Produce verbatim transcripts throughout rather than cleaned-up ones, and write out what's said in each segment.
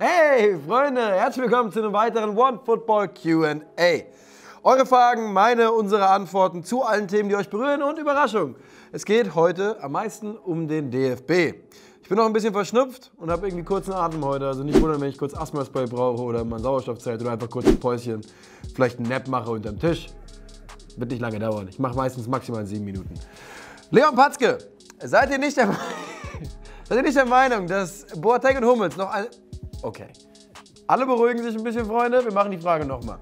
Hey Freunde, herzlich willkommen zu einem weiteren One Football Q and A. Eure Fragen, meine, unsere Antworten zu allen Themen, die euch berühren und Überraschung. Es geht heute am meisten um den D F B. Ich bin noch ein bisschen verschnupft und habe irgendwie kurzen Atem heute, also nicht wundern, wenn ich kurz Asthma-Spray brauche oder mein Sauerstoffzelt oder einfach kurz ein Päuschen, vielleicht einen Nap mache unterm Tisch. Wird nicht lange dauern, ich mache meistens maximal sieben Minuten. Leon Patzke, seid ihr nicht der, seid ihr nicht der Meinung, dass Boateng und Hummels noch ein... Okay. Alle beruhigen sich ein bisschen, Freunde. Wir machen die Frage nochmal.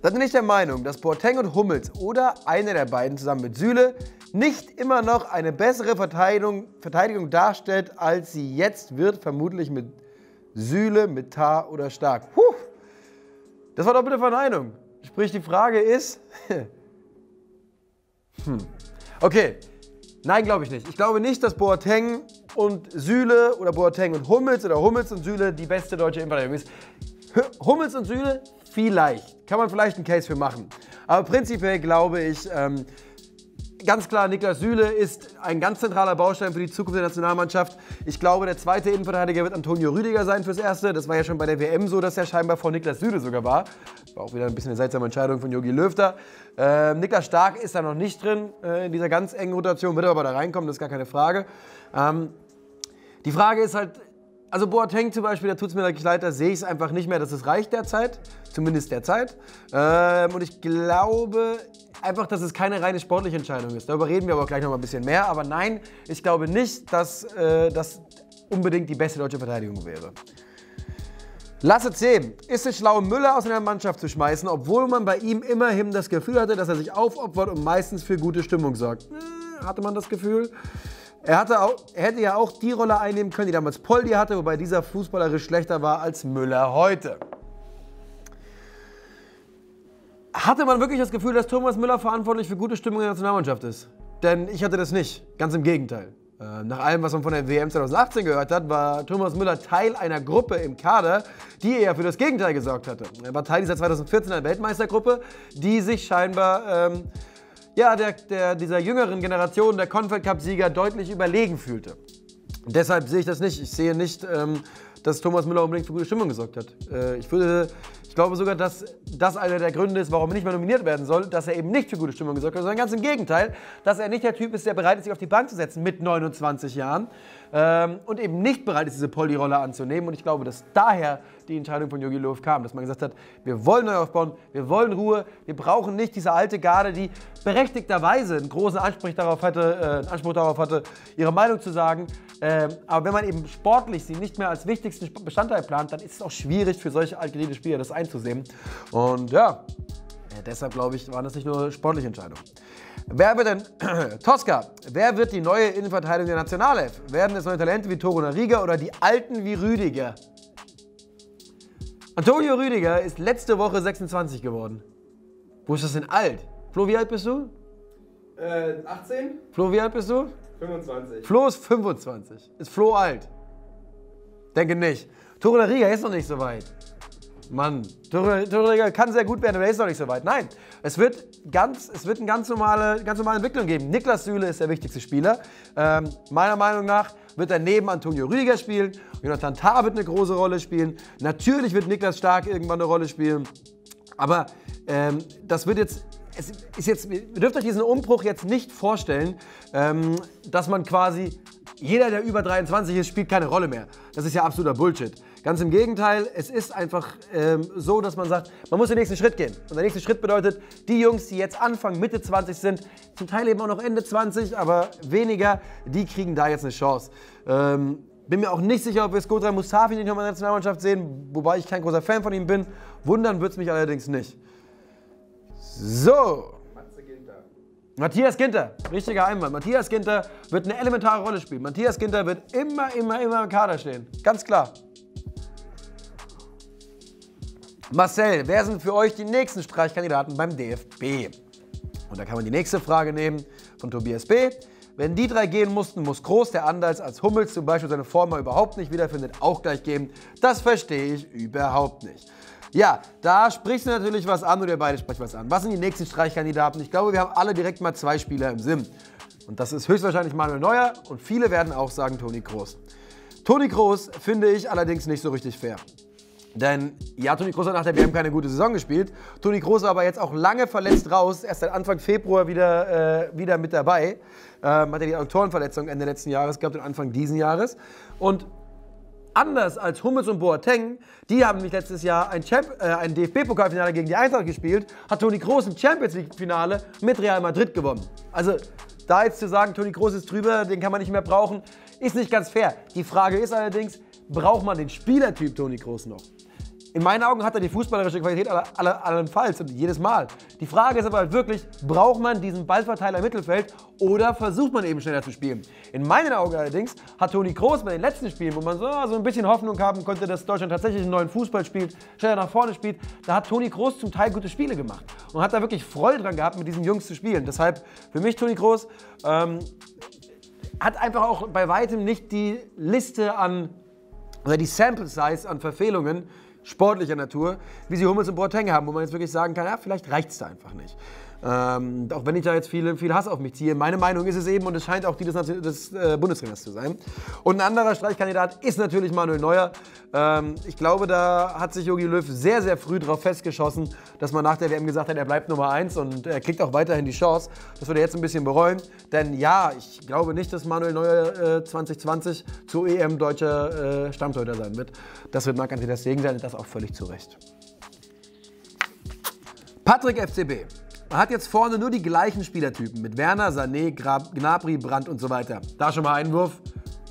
Seid ihr nicht der Meinung, dass Boateng und Hummels oder einer der beiden zusammen mit Süle nicht immer noch eine bessere Verteidigung, Verteidigung darstellt, als sie jetzt wird? Vermutlich mit Süle, mit Tah oder Stark. Puh. Das war doch bitte Verneinung. Sprich, die Frage ist... hm. Okay. Nein, glaube ich nicht. Ich glaube nicht, dass Boateng und Süle oder Boateng und Hummels oder Hummels und Süle die beste deutsche Innenverteidigung ist. Hummels und Süle vielleicht. Kann man vielleicht einen Case für machen. Aber prinzipiell glaube ich, ähm, ganz klar, Niklas Süle ist ein ganz zentraler Baustein für die Zukunft der Nationalmannschaft. Ich glaube, der zweite Innenverteidiger wird Antonio Rüdiger sein fürs Erste. Das war ja schon bei der W M so, dass er scheinbar vor Niklas Süle sogar war. War auch wieder ein bisschen eine seltsame Entscheidung von Jogi Löw da. Äh, Niklas Stark ist da noch nicht drin äh, in dieser ganz engen Rotation. Wird aber da reinkommen, das ist gar keine Frage. Ähm, die Frage ist halt, also Boateng zum Beispiel, da tut es mir wirklich leid, da sehe ich es einfach nicht mehr, dass es reicht derzeit. Zumindest derzeit. Ähm, und ich glaube einfach, dass es keine reine sportliche Entscheidung ist. Darüber reden wir aber auch gleich noch mal ein bisschen mehr. Aber nein, ich glaube nicht, dass äh, das unbedingt die beste deutsche Verteidigung wäre. Lasse C. Ist es schlau, Müller aus einer Mannschaft zu schmeißen, obwohl man bei ihm immerhin das Gefühl hatte, dass er sich aufopfert und meistens für gute Stimmung sorgt? Hm, hatte man das Gefühl? Er, hatte auch, er hätte ja auch die Rolle einnehmen können, die damals Poldi hatte, wobei dieser fußballerisch schlechter war als Müller heute. Hatte man wirklich das Gefühl, dass Thomas Müller verantwortlich für gute Stimmung in der Nationalmannschaft ist? Denn ich hatte das nicht, ganz im Gegenteil. Nach allem, was man von der W M zweitausendachtzehn gehört hat, war Thomas Müller Teil einer Gruppe im Kader, die eher für das Gegenteil gesorgt hatte. Er war Teil dieser zweitausendvierzehner Weltmeistergruppe, die sich scheinbar ähm, ja, der, der, dieser jüngeren Generation der Confed Cup-Sieger deutlich überlegen fühlte. Und deshalb sehe ich das nicht. Ich sehe nicht, ähm, dass Thomas Müller unbedingt für gute Stimmung gesorgt hat. Äh, ich würde... Ich glaube sogar, dass das einer der Gründe ist, warum er nicht mehr nominiert werden soll, dass er eben nicht für gute Stimmung gesorgt hat, sondern ganz im Gegenteil, dass er nicht der Typ ist, der bereit ist, sich auf die Bank zu setzen mit neunundzwanzig Jahren ähm, und eben nicht bereit ist, diese Poldi-Rolle anzunehmen. Und ich glaube, dass daher die Entscheidung von Jogi Löw kam, dass man gesagt hat, wir wollen neu aufbauen, wir wollen Ruhe, wir brauchen nicht diese alte Garde, die berechtigterweise einen großen Anspruch darauf hatte, äh, einen Anspruch darauf hatte, ihre Meinung zu sagen. Ähm, aber wenn man eben sportlich sie nicht mehr als wichtigsten Bestandteil plant, dann ist es auch schwierig für solche altgediente Spieler das einzusehen. Und ja, deshalb glaube ich, waren das nicht nur sportliche Entscheidungen. Wer wird denn, Tosca, wer wird die neue Innenverteidigung der Nationalelf? Werden es neue Talente wie Toruna Riga oder die Alten wie Rüdiger? Antonio Rüdiger ist letzte Woche sechsundzwanzig geworden. Wo ist das denn alt? Flo, wie alt bist du? Äh, achtzehn. Flo, wie alt bist du? fünfundzwanzig. Flo ist fünfundzwanzig. Ist Flo alt? Denke nicht. Toruna Riga ist noch nicht so weit. Mann, Toruna Riga kann sehr gut werden, aber er ist noch nicht so weit. Nein, es wird, ganz, es wird eine ganz normale, ganz normale Entwicklung geben. Niklas Süle ist der wichtigste Spieler. Ähm, meiner Meinung nach wird er neben Antonio Rüdiger spielen. Jonathan Tah wird eine große Rolle spielen. Natürlich wird Niklas Stark irgendwann eine Rolle spielen. Aber ähm, das wird jetzt... Es ist jetzt, ihr dürft euch diesen Umbruch jetzt nicht vorstellen, ähm, dass man quasi, jeder, der über dreiundzwanzig ist, spielt keine Rolle mehr. Das ist ja absoluter Bullshit. Ganz im Gegenteil, es ist einfach ähm, so, dass man sagt, man muss den nächsten Schritt gehen. Und der nächste Schritt bedeutet, die Jungs, die jetzt anfangen, Mitte zwanzig sind, zum Teil eben auch noch Ende zwanzig, aber weniger, die kriegen da jetzt eine Chance. Ähm, bin mir auch nicht sicher, ob wir Shkodran Mustafi nicht nochmal in der Nationalmannschaft sehen, wobei ich kein großer Fan von ihm bin. Wundern wird es mich allerdings nicht. So, Ginter. Matthias Ginter, richtiger Einwand. Matthias Ginter wird eine elementare Rolle spielen. Matthias Ginter wird immer, immer, immer im Kader stehen. Ganz klar. Marcel, wer sind für euch die nächsten Streichkandidaten beim D F B? Und da kann man die nächste Frage nehmen von Tobias B. Wenn die drei gehen mussten, muss Kroos, der anders als Hummels zum Beispiel seine Form überhaupt nicht wiederfindet, auch gleich geben. Das verstehe ich überhaupt nicht. Ja, da sprichst du natürlich was an oder ihr beide sprecht was an. Was sind die nächsten Streichkandidaten? Ich glaube, wir haben alle direkt mal zwei Spieler im Sinn. Und das ist höchstwahrscheinlich Manuel Neuer und viele werden auch sagen Toni Kroos. Toni Kroos finde ich allerdings nicht so richtig fair. Denn ja, Toni Kroos hat nach der W M keine gute Saison gespielt. Toni Kroos war aber jetzt auch lange verletzt raus, erst seit Anfang Februar wieder, äh, wieder mit dabei. Ähm, hat er die Adduktorenverletzung Ende letzten Jahres gehabt und Anfang diesen Jahres. Und anders als Hummels und Boateng, die haben nämlich letztes Jahr ein, äh, ein D F B-Pokalfinale gegen die Eintracht gespielt, hat Toni Kroos im Champions-League-Finale mit Real Madrid gewonnen. Also da jetzt zu sagen, Toni Kroos ist drüber, den kann man nicht mehr brauchen, ist nicht ganz fair. Die Frage ist allerdings, braucht man den Spielertyp Toni Kroos noch? In meinen Augen hat er die fußballerische Qualität allenfalls und jedes Mal. Die Frage ist aber halt wirklich, braucht man diesen Ballverteiler im Mittelfeld oder versucht man eben schneller zu spielen? In meinen Augen allerdings hat Toni Kroos bei den letzten Spielen, wo man so, so ein bisschen Hoffnung haben konnte, dass Deutschland tatsächlich einen neuen Fußball spielt, schneller nach vorne spielt, da hat Toni Kroos zum Teil gute Spiele gemacht und hat da wirklich Freude dran gehabt, mit diesen Jungs zu spielen. Deshalb für mich Toni Kroos ähm, hat einfach auch bei weitem nicht die Liste an, oder die Sample Size an Verfehlungen, sportlicher Natur, wie sie Hummels und Boateng haben, wo man jetzt wirklich sagen kann, ja, vielleicht reicht es da einfach nicht. Ähm, auch wenn ich da jetzt viel, viel Hass auf mich ziehe, meine Meinung ist es eben, und es scheint auch die des, des äh, Bundestrainers zu sein. Und ein anderer Streichkandidat ist natürlich Manuel Neuer. Ähm, ich glaube, da hat sich Jogi Löw sehr, sehr früh drauf festgeschossen, dass man nach der W M gesagt hat, er bleibt Nummer eins und er kriegt auch weiterhin die Chance. Das würde er jetzt ein bisschen bereuen, denn ja, ich glaube nicht, dass Manuel Neuer äh, zwanzig zwanzig zur E M deutscher äh, Stammtorhüter sein wird. Das wird Marc-André ter Stegen sein, und das auch völlig zu Recht. Patrick F C B. Man hat jetzt vorne nur die gleichen Spielertypen mit Werner, Sané, Gnabry, Brandt und so weiter. Da schon mal Einwurf.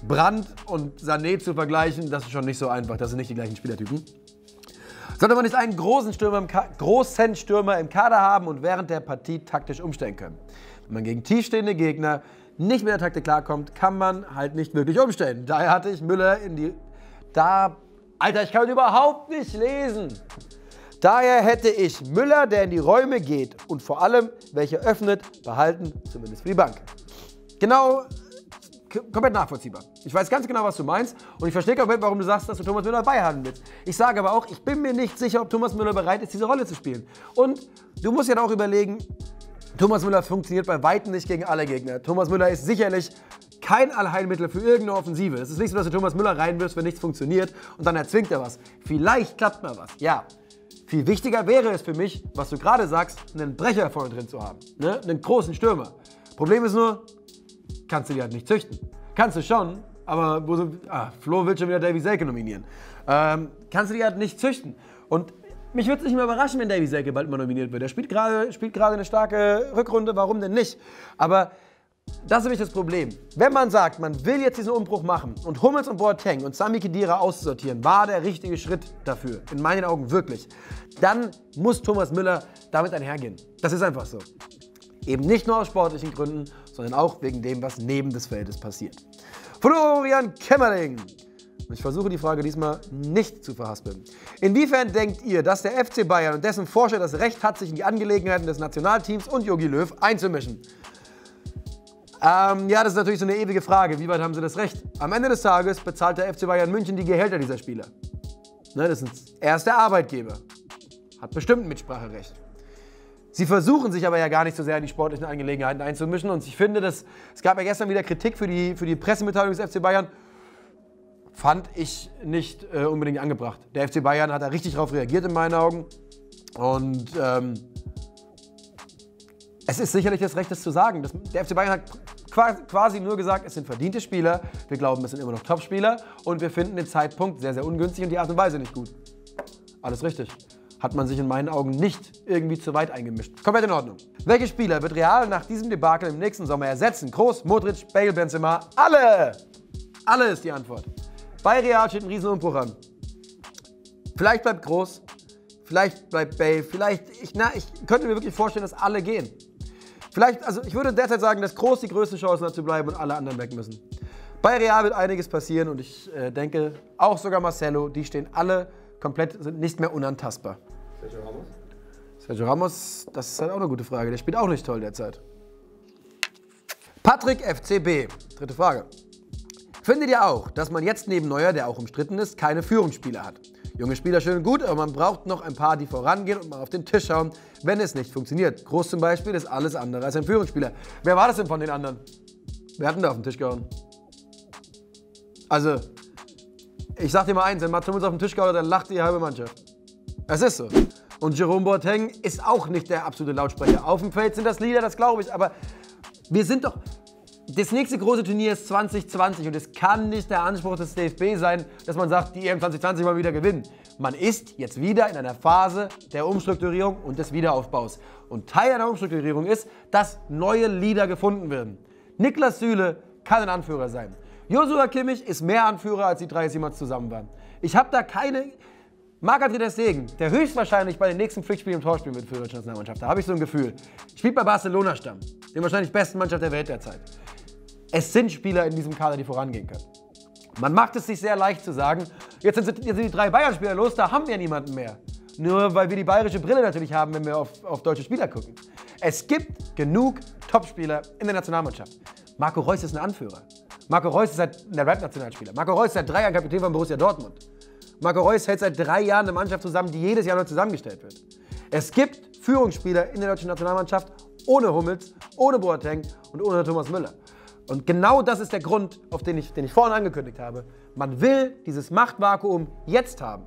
Brandt und Sané zu vergleichen, das ist schon nicht so einfach. Das sind nicht die gleichen Spielertypen. Sollte man nicht einen großen Stürmer im, Ka großen Stürmer im Kader haben und während der Partie taktisch umstellen können? Wenn man gegen tiefstehende Gegner nicht mit der Taktik klarkommt, kann man halt nicht wirklich umstellen. Daher hatte ich Müller in die... Da... Alter, ich kann überhaupt nicht lesen! Daher hätte ich Müller, der in die Räume geht und vor allem welche öffnet, behalten, zumindest für die Bank. Genau, komplett nachvollziehbar. Ich weiß ganz genau, was du meinst, und ich verstehe komplett, warum du sagst, dass du Thomas Müller beihaben willst. Ich sage aber auch, ich bin mir nicht sicher, ob Thomas Müller bereit ist, diese Rolle zu spielen. Und du musst ja auch überlegen, Thomas Müller funktioniert bei weitem nicht gegen alle Gegner. Thomas Müller ist sicherlich kein Allheilmittel für irgendeine Offensive. Es ist nicht so, dass du Thomas Müller reinwirfst, wenn nichts funktioniert, und dann erzwingt er was. Vielleicht klappt mal was, ja. Viel wichtiger wäre es für mich, was du gerade sagst, einen Brecher vorne drin zu haben, ne? Einen großen Stürmer. Problem ist nur, kannst du die halt nicht züchten. Kannst du schon, aber wo so, ah, Flo will schon wieder Davy Selke nominieren. Ähm, kannst du die halt nicht züchten. Und mich würde es nicht mehr überraschen, wenn Davy Selke bald mal nominiert wird. Er spielt gerade spielt gerade eine starke Rückrunde, warum denn nicht? Aber das ist nämlich das Problem. Wenn man sagt, man will jetzt diesen Umbruch machen und Hummels und Boateng und Sami Khedira auszusortieren, war der richtige Schritt dafür, in meinen Augen wirklich, dann muss Thomas Müller damit einhergehen. Das ist einfach so. Eben nicht nur aus sportlichen Gründen, sondern auch wegen dem, was neben des Feldes passiert. Florian Kämmerling. Ich versuche die Frage diesmal nicht zu verhaspeln. Inwiefern denkt ihr, dass der F C Bayern und dessen Forscher das Recht hat, sich in die Angelegenheiten des Nationalteams und Jogi Löw einzumischen? Ähm, ja, das ist natürlich so eine ewige Frage. Wie weit haben sie das Recht? Am Ende des Tages bezahlt der F C Bayern München die Gehälter dieser Spieler. Ne, das ist erst der Arbeitgeber. Hat bestimmt ein Mitspracherecht. Sie versuchen sich aber ja gar nicht so sehr in die sportlichen Angelegenheiten einzumischen. Und ich finde, dass, es gab ja gestern wieder Kritik für die, für die Pressemitteilung des F C Bayern. Fand ich nicht äh, unbedingt angebracht. Der F C Bayern hat da richtig drauf reagiert, in meinen Augen. Und ähm, es ist sicherlich das Recht, das zu sagen. Das, der F C Bayern hat quasi nur gesagt, es sind verdiente Spieler, wir glauben, es sind immer noch Top-Spieler und wir finden den Zeitpunkt sehr, sehr ungünstig und die Art und Weise nicht gut. Alles richtig. Hat man sich in meinen Augen nicht irgendwie zu weit eingemischt. Komplett in Ordnung. Welche Spieler wird Real nach diesem Debakel im nächsten Sommer ersetzen? Kroos, Modric, Bale, Benzema, alle! Alle ist die Antwort. Bei Real steht ein Riesenumbruch an. Vielleicht bleibt Kroos, vielleicht bleibt Bale, vielleicht, ich, na, ich könnte mir wirklich vorstellen, dass alle gehen. Vielleicht, also ich würde derzeit sagen, dass Kroos die größte Chance hat zu bleiben und alle anderen weg müssen. Bei Real wird einiges passieren und ich äh, denke, auch sogar Marcelo, die stehen alle komplett, sind nicht mehr unantastbar. Sergio Ramos? Sergio Ramos, das ist halt auch eine gute Frage. Der spielt auch nicht toll derzeit. Patrick F C B, dritte Frage. Findet ihr auch, dass man jetzt neben Neuer, der auch umstritten ist, keine Führungsspieler hat? Junge Spieler schön und gut, aber man braucht noch ein paar, die vorangehen und mal auf den Tisch schauen, wenn es nicht funktioniert. Kroos zum Beispiel ist alles andere als ein Führungsspieler. Wer war das denn von den anderen? Wer hat denn da auf den Tisch gehauen? Also, Ich sag dir mal eins, wenn Mats Hummels auf den Tisch gehauen hat, dann lacht die halbe Mannschaft. Es ist so. Und Jerome Boateng ist auch nicht der absolute Lautsprecher. Auf dem Feld sind das Lieder, das glaube ich, aber wir sind doch... Das nächste große Turnier ist zwanzig zwanzig und es kann nicht der Anspruch des D F B sein, dass man sagt, die E M zwanzig zwanzig mal wieder gewinnen. Man ist jetzt wieder in einer Phase der Umstrukturierung und des Wiederaufbaus. Und Teil einer Umstrukturierung ist, dass neue Leader gefunden werden. Niklas Süle kann ein Anführer sein. Joshua Kimmich ist mehr Anführer, als die drei jemals zusammen waren. Ich habe da keine... Marc-André ter Stegen, der höchstwahrscheinlich bei den nächsten Pflichtspielen im Tor spielen wird für die deutsche Nationalmannschaft, da habe ich so ein Gefühl, spielt bei Barcelona Stamm, der wahrscheinlich besten Mannschaft der Welt derzeit. Es sind Spieler in diesem Kader, die vorangehen können. Man macht es sich sehr leicht zu sagen, jetzt sind, jetzt sind die drei Bayern-Spieler los, da haben wir niemanden mehr. Nur weil wir die bayerische Brille natürlich haben, wenn wir auf, auf deutsche Spieler gucken. Es gibt genug Topspieler in der Nationalmannschaft. Marco Reus ist ein Anführer. Marco Reus ist ein Rap-Nationalspieler. Marco Reus ist seit drei Jahren Kapitän von Borussia Dortmund. Marco Reus hält seit drei Jahren eine Mannschaft zusammen, die jedes Jahr neu zusammengestellt wird. Es gibt Führungsspieler in der deutschen Nationalmannschaft ohne Hummels, ohne Boateng und ohne Thomas Müller. Und genau das ist der Grund, auf den ich, den ich vorhin angekündigt habe. Man will dieses Machtvakuum jetzt haben.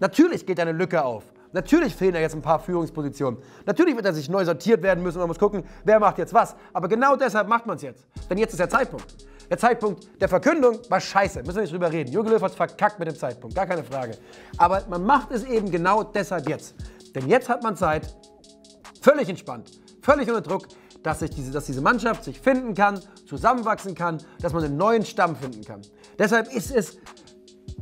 Natürlich geht eine Lücke auf. Natürlich fehlen da jetzt ein paar Führungspositionen. Natürlich wird da sich neu sortiert werden müssen und man muss gucken, wer macht jetzt was. Aber genau deshalb macht man es jetzt. Denn jetzt ist der Zeitpunkt. Der Zeitpunkt der Verkündung war scheiße. Müssen wir nicht drüber reden. Jogi Löw hat es verkackt mit dem Zeitpunkt. Gar keine Frage. Aber man macht es eben genau deshalb jetzt. Denn jetzt hat man Zeit, völlig entspannt, völlig ohne Druck, Dass, sich diese, dass diese Mannschaft sich finden kann, zusammenwachsen kann, dass man einen neuen Stamm finden kann. Deshalb ist es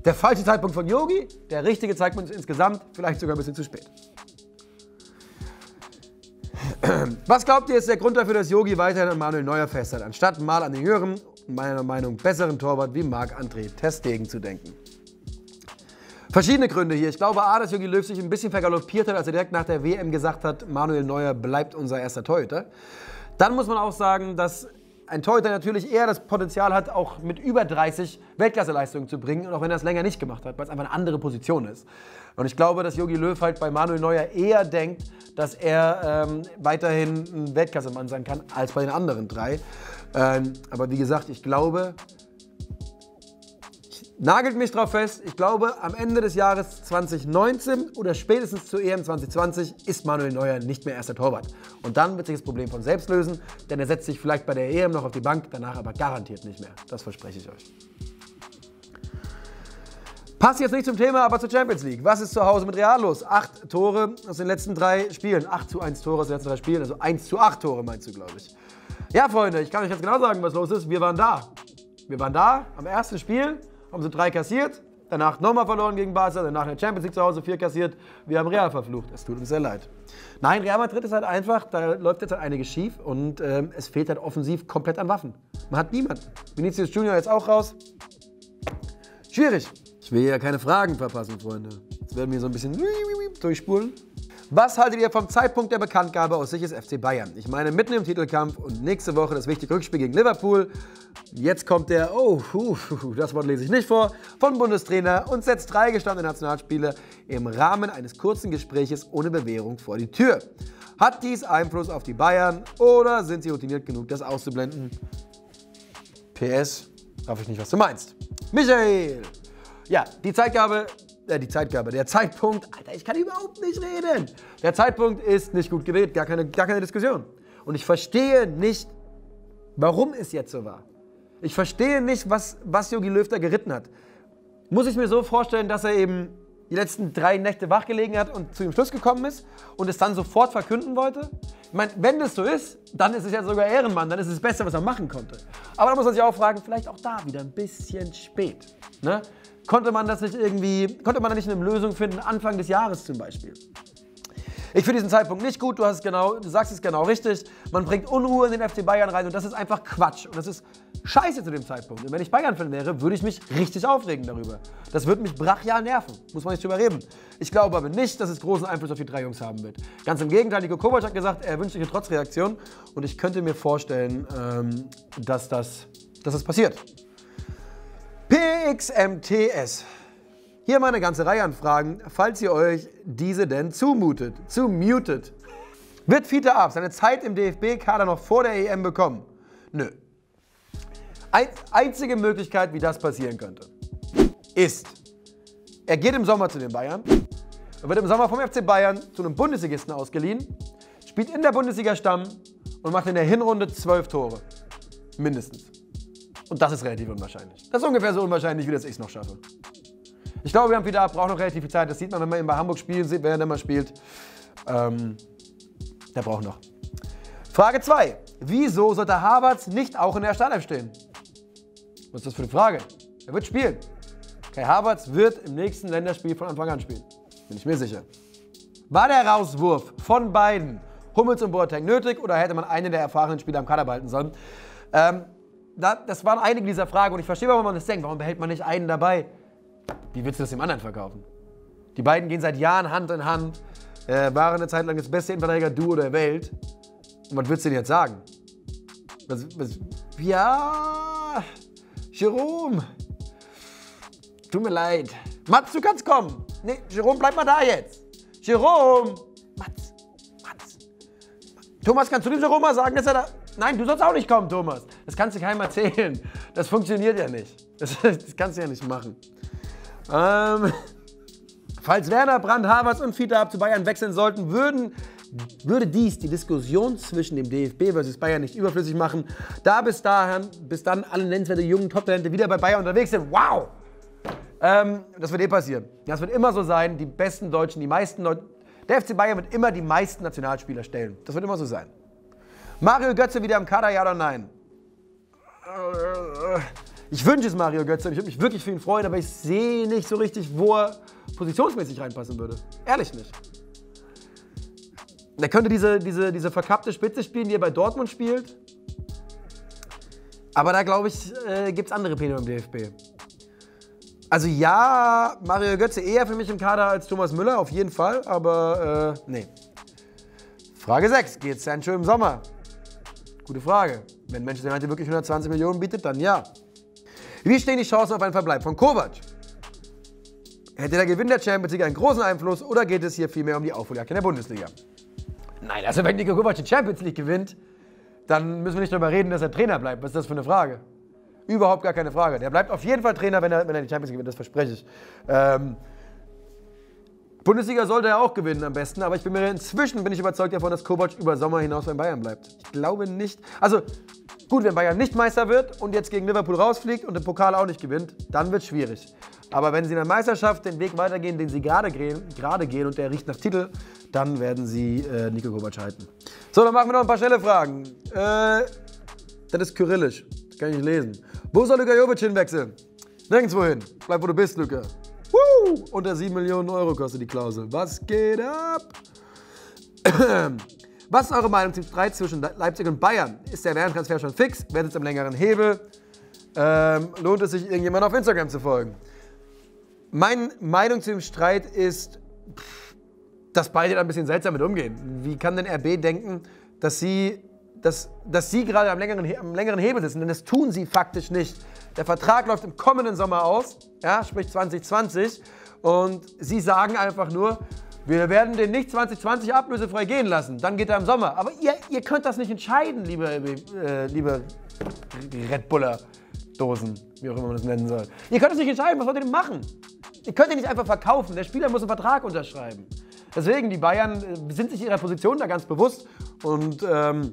der falsche Zeitpunkt von Jogi, der richtige Zeitpunkt insgesamt, vielleicht sogar ein bisschen zu spät. Was glaubt ihr, ist der Grund dafür, dass Jogi weiterhin an Manuel Neuer festhält, anstatt mal an den jüngeren, meiner Meinung nach besseren Torwart wie Marc-André ter Stegen zu denken? Verschiedene Gründe hier. Ich glaube, A, dass Jogi Löw sich ein bisschen vergaloppiert hat, als er direkt nach der W M gesagt hat, Manuel Neuer bleibt unser erster Torhüter. Dann muss man auch sagen, dass ein Torhüter natürlich eher das Potenzial hat, auch mit über dreißig Weltklasseleistungen zu bringen, und auch wenn er es länger nicht gemacht hat, weil es einfach eine andere Position ist. Und ich glaube, dass Jogi Löw halt bei Manuel Neuer eher denkt, dass er ähm, weiterhin ein Weltklasse-Mann sein kann, als bei den anderen drei. Ähm, aber wie gesagt, ich glaube... Nagelt mich drauf fest, ich glaube, am Ende des Jahres zwanzig neunzehn oder spätestens zur E M zwanzig zwanzig ist Manuel Neuer nicht mehr erster Torwart. Und dann wird sich das Problem von selbst lösen, denn er setzt sich vielleicht bei der E M noch auf die Bank, danach aber garantiert nicht mehr. Das verspreche ich euch. Passt jetzt nicht zum Thema, aber zur Champions League. Was ist zu Hause mit Real los? Acht Tore aus den letzten drei Spielen. acht zu eins Tore aus den letzten drei Spielen, also eins zu acht Tore meinst du, glaube ich. Ja, Freunde, ich kann euch jetzt genau sagen, was los ist. Wir waren da. Wir waren da am ersten Spiel. Haben sie drei kassiert, danach nochmal verloren gegen Barca, danach in der Champions League zu Hause vier kassiert. Wir haben Real verflucht. Es tut uns sehr leid. Nein, Real Madrid ist halt einfach, da läuft jetzt halt einiges schief und ähm, es fehlt halt offensiv komplett an Waffen. Man hat niemanden. Vinicius Junior jetzt auch raus. Schwierig. Ich will ja keine Fragen verpassen, Freunde. Jetzt werden wir so ein bisschen durchspulen. Was haltet ihr vom Zeitpunkt der Bekanntgabe aus Sicht des F C Bayern? Ich meine, mitten im Titelkampf und nächste Woche das wichtige Rückspiel gegen Liverpool. Jetzt kommt der, oh, das Wort lese ich nicht vor, von Bundestrainer und setzt drei gestandene Nationalspieler im Rahmen eines kurzen Gespräches ohne Bewährung vor die Tür. Hat dies Einfluss auf die Bayern oder sind sie routiniert genug, das auszublenden? P S, darf ich nicht, was du meinst. Michael! Ja, die Zeitgabe... Die Zeitgabe, der Zeitpunkt, Alter, ich kann überhaupt nicht reden. Der Zeitpunkt ist nicht gut gewählt, gar keine, gar keine Diskussion. Und ich verstehe nicht, warum es jetzt so war. Ich verstehe nicht, was, was Jogi Löw da geritten hat. Muss ich mir so vorstellen, dass er eben die letzten drei Nächte wachgelegen hat und zu dem Schluss gekommen ist und es dann sofort verkünden wollte? Ich meine, wenn das so ist, dann ist es ja sogar Ehrenmann, dann ist es das Beste, was er machen konnte. Aber da muss man sich auch fragen, vielleicht auch da wieder ein bisschen spät, ne? Konnte man das nicht irgendwie, konnte man da nicht eine Lösung finden, Anfang des Jahres zum Beispiel? Ich finde diesen Zeitpunkt nicht gut, du, hast es genau, du sagst es genau richtig. Man bringt Unruhe in den F C Bayern rein und das ist einfach Quatsch. Und das ist scheiße zu dem Zeitpunkt. Und wenn ich Bayern-Fan wäre, würde ich mich richtig aufregen darüber. Das würde mich brachial nerven, muss man nicht drüber reden. Ich glaube aber nicht, dass es großen Einfluss auf die drei Jungs haben wird. Ganz im Gegenteil, Nico Kovač hat gesagt, er wünscht sich eine Trotzreaktion. Und ich könnte mir vorstellen, ähm, dass, das, dass das passiert. P X M T S. Hier meine ganze Reihe an Fragen, falls ihr euch diese denn zumutet. Zumutet. Wird Fiete Ab seine Zeit im D F B-Kader noch vor der E M bekommen? Nö. Ein, einzige Möglichkeit, wie das passieren könnte. ist, er geht im Sommer zu den Bayern, er wird im Sommer vom F C Bayern zu einem Bundesligisten ausgeliehen, spielt in der Bundesliga Stamm und macht in der Hinrunde zwölf Tore. Mindestens. Und das ist relativ unwahrscheinlich. Das ist ungefähr so unwahrscheinlich, wie das ich es noch schaffe. Ich glaube, wir haben wieder ab, braucht noch relativ viel Zeit. Das sieht man, wenn man ihn bei Hamburg spielt, sieht, wenn er dann mal spielt. Ähm, der braucht noch. Frage zwei. Wieso sollte Havertz nicht auch in der Startelf stehen? Was ist das für eine Frage? Er wird spielen. Kai Havertz wird im nächsten Länderspiel von Anfang an spielen. Bin ich mir sicher. War der Rauswurf von beiden, Hummels und Boateng, nötig oder hätte man einen der erfahrenen Spieler am Kader behalten sollen? Ähm, das waren einige dieser Fragen und ich verstehe, warum man das denkt. Warum behält man nicht einen dabei? Wie willst du das dem anderen verkaufen? Die beiden gehen seit Jahren Hand in Hand, äh, waren eine Zeit lang das beste Innenverteidiger-Duo der Welt. Und was willst du denn jetzt sagen? Was, was, ja, Jerome, tut mir leid. Mats, du kannst kommen. Nee, Jerome, bleib mal da jetzt. Jerome, Mats, Mats. Thomas, kannst du dem Jerome mal sagen, dass er da... Nein, du sollst auch nicht kommen, Thomas. Das kannst du keinem erzählen. Das funktioniert ja nicht. Das, das kannst du ja nicht machen. Ähm, falls Werner, Brandt, Havertz und Fiete ab zu Bayern wechseln sollten, würden, würde dies die Diskussion zwischen dem D F B versus Bayern nicht überflüssig machen, da bis dahin, bis dann alle nennenswerte jungen Top-Talente wieder bei Bayern unterwegs sind. Wow! Ähm, das wird eh passieren. Das wird immer so sein, die besten Deutschen, die meisten Leute. Der F C Bayern wird immer die meisten Nationalspieler stellen. Das wird immer so sein. Mario Götze wieder im Kader, ja oder nein? Ich wünsche es Mario Götze und ich würde mich wirklich für ihn freuen, aber ich sehe nicht so richtig, wo er positionsmäßig reinpassen würde. Ehrlich nicht. Er könnte diese, diese, diese verkappte Spitze spielen, die er bei Dortmund spielt. Aber da, glaube ich, äh, gibt es andere Pläne beim D F B. Also ja, Mario Götze eher für mich im Kader als Thomas Müller, auf jeden Fall. Aber äh, nee. Frage sechs. Geht's Sancho im Sommer? Gute Frage. Wenn Manchester United wirklich hundertzwanzig Millionen bietet, dann ja. Wie stehen die Chancen auf einen Verbleib von Kovač? Hätte der Gewinn der Champions League einen großen Einfluss oder geht es hier vielmehr um die Aufholjagd in der Bundesliga? Nein, also wenn Nico Kovač die Champions League gewinnt, dann müssen wir nicht darüber reden, dass er Trainer bleibt. Was ist das für eine Frage? Überhaupt gar keine Frage. Der bleibt auf jeden Fall Trainer, wenn er, wenn er die Champions League gewinnt, das verspreche ich. Ähm, Bundesliga sollte er auch gewinnen am besten, aber ich bin mir inzwischen bin ich überzeugt davon, dass Kovač über Sommer hinaus bei Bayern bleibt. Ich glaube nicht. Also gut, wenn Bayern nicht Meister wird und jetzt gegen Liverpool rausfliegt und den Pokal auch nicht gewinnt, dann wird es schwierig. Aber wenn sie in der Meisterschaft den Weg weitergehen, den sie gerade gehen, gerade gehen und der riecht nach Titel, dann werden sie äh, Nico Kovač halten. So, dann machen wir noch ein paar schnelle Fragen. Äh, das ist kyrillisch, das kann ich nicht lesen. Wo soll Luka Jovic hinwechseln? Nirgendwo hin. Bleib, wo du bist, Luka. Woo! Unter sieben Millionen Euro kostet die Klausel. Was geht ab? Was ist eure Meinung zum Streit zwischen Leipzig und Bayern? Ist der Werner-Transfer schon fix? Wer sitzt am längeren Hebel? Ähm, lohnt es sich, irgendjemand auf Instagram zu folgen? Meine Meinung zu dem Streit ist, dass beide da ein bisschen seltsam mit umgehen. Wie kann denn R B denken, dass sie, dass, dass sie gerade am längeren, am längeren Hebel sitzen? Denn das tun sie faktisch nicht. Der Vertrag läuft im kommenden Sommer aus, ja, sprich zwanzig zwanzig. Und sie sagen einfach nur, wir werden den nicht zwanzig zwanzig ablösefrei gehen lassen. Dann geht er im Sommer. Aber ihr, ihr könnt das nicht entscheiden, liebe, äh, liebe Red Buller Dosen, wie auch immer man das nennen soll. Ihr könnt es nicht entscheiden, was wollt ihr denn machen? Ihr könnt ihn nicht einfach verkaufen. Der Spieler muss einen Vertrag unterschreiben. Deswegen, die Bayern sind sich ihrer Position da ganz bewusst und ähm,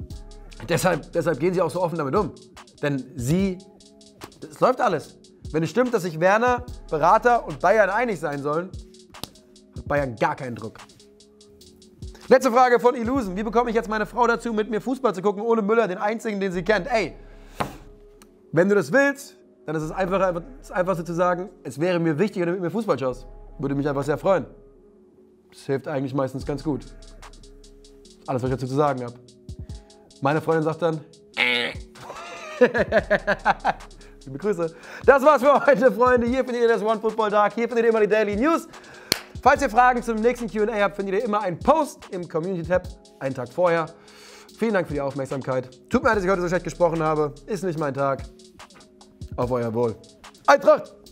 deshalb, deshalb gehen sie auch so offen damit um. Denn sie, es läuft alles. Wenn es stimmt, dass sich Werner, Berater und Bayern einig sein sollen, hat Bayern gar keinen Druck. Letzte Frage von Illusen. Wie bekomme ich jetzt meine Frau dazu, mit mir Fußball zu gucken, ohne Müller, den einzigen, den sie kennt? Ey, wenn du das willst, dann ist es einfacher, das Einfachste zu sagen, es wäre mir wichtig, wenn du mit mir Fußball schaust. Würde mich einfach sehr freuen. Das hilft eigentlich meistens ganz gut. Alles, was ich dazu zu sagen habe. Meine Freundin sagt dann, liebe Grüße. Das war's für heute, Freunde. Hier findet ihr das One Football Dark. Hier findet ihr immer die Daily News. Falls ihr Fragen zum nächsten Q und A habt, findet ihr immer einen Post im Community-Tab, einen Tag vorher. Vielen Dank für die Aufmerksamkeit. Tut mir leid, dass ich heute so schlecht gesprochen habe. Ist nicht mein Tag. Auf euer Wohl. Eintracht!